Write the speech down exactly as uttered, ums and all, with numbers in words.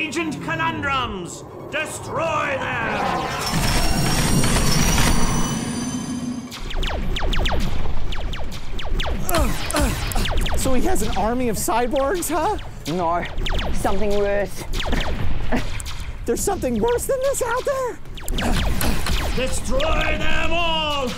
agent conundrums! Destroy them! So he has an army of cyborgs, huh? No, something worse. There's something worse than this out there? Destroy them all!